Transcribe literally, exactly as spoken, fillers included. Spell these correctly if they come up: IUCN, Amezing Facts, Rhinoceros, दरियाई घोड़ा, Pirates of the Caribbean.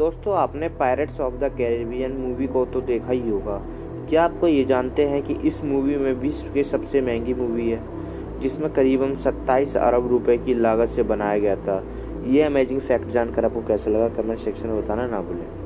दोस्तों, आपने Pirates of the Caribbean movie को तो देखा ही होगा। क्या आपको ये जानते हैं कि इस मूवी में विश्व की सबसे महंगी मूवी है, जिसमें करीबन सत्ताईस अरब रुपए की लागत से बनाया गया था। ये अमेजिंग फैक्ट जानकर आपको कैसा लगा, कमेंट सेक्शन में बताना ना भूलें।